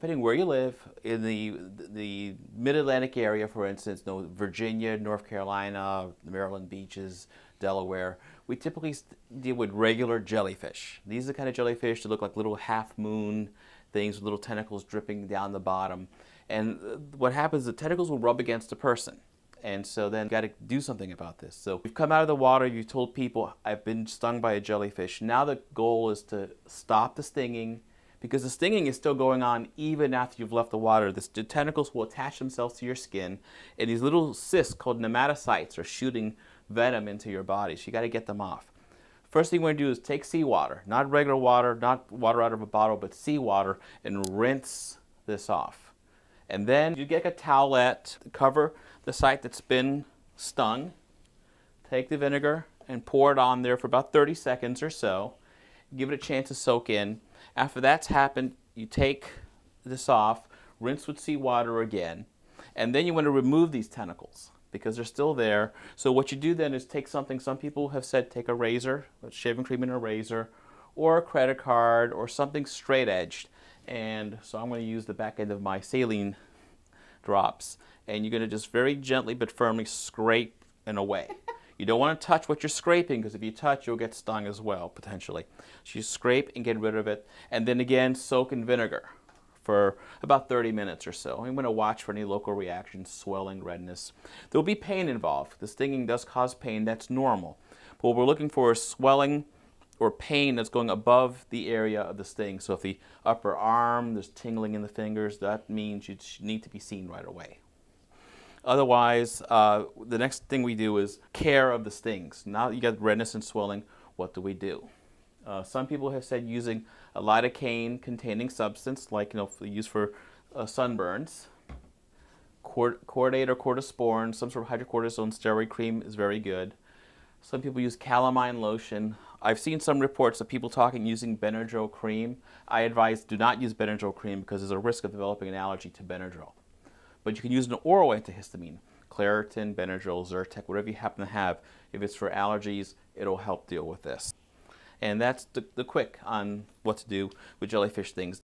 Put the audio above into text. depending where you live, in the mid-Atlantic area, for instance, Virginia, North Carolina, Maryland beaches, Delaware, we typically deal with regular jellyfish. These are the kind of jellyfish that look like little half-moon things with little tentacles dripping down the bottom. And what happens is the tentacles will rub against a person. And so then you've got to do something about this. So you've come out of the water, you told people, I've been stung by a jellyfish. Now the goal is to stop the stinging, because the stinging is still going on even after you've left the water. The tentacles will attach themselves to your skin, and these little cysts called nematocysts are shooting venom into your body, so you got to get them off. First thing you want to do is take seawater, not regular water, not water out of a bottle, but seawater, and rinse this off. And then you get a towelette to cover the site that's been stung, take the vinegar and pour it on there for about 30 seconds or so, give it a chance to soak in. After that's happened, you take this off, rinse with seawater again, and then you want to remove these tentacles because they're still there. So what you do then is take something, some people have said take a razor, shaving cream and a razor, or a credit card, or something straight edged. And so I'm going to use the back end of my saline drops, and you're going to just very gently but firmly scrape and away. You don't want to touch what you're scraping, because if you touch, you'll get stung as well, potentially. So you scrape and get rid of it, and then again, soak in vinegar for about 30 minutes or so. I'm going to watch for any local reactions, swelling, redness. There'll be pain involved. The stinging does cause pain. That's normal. But what we're looking for is swelling or pain that's going above the area of the sting. So if the upper arm, there's tingling in the fingers, that means you need to be seen right away. Otherwise, the next thing we do is care of the stings. Now that you got redness and swelling, what do we do? Some people have said using a lidocaine-containing substance, like used for sunburns. Cortate or cortisporin, some sort of hydrocortisone steroid cream is very good. Some people use calamine lotion. I've seen some reports of people using Benadryl cream. I advise do not use Benadryl cream because there's a risk of developing an allergy to Benadryl. But you can use an oral antihistamine, Claritin, Benadryl, Zyrtec, whatever you happen to have. If it's for allergies, it'll help deal with this. And that's the quick on what to do with jellyfish stings.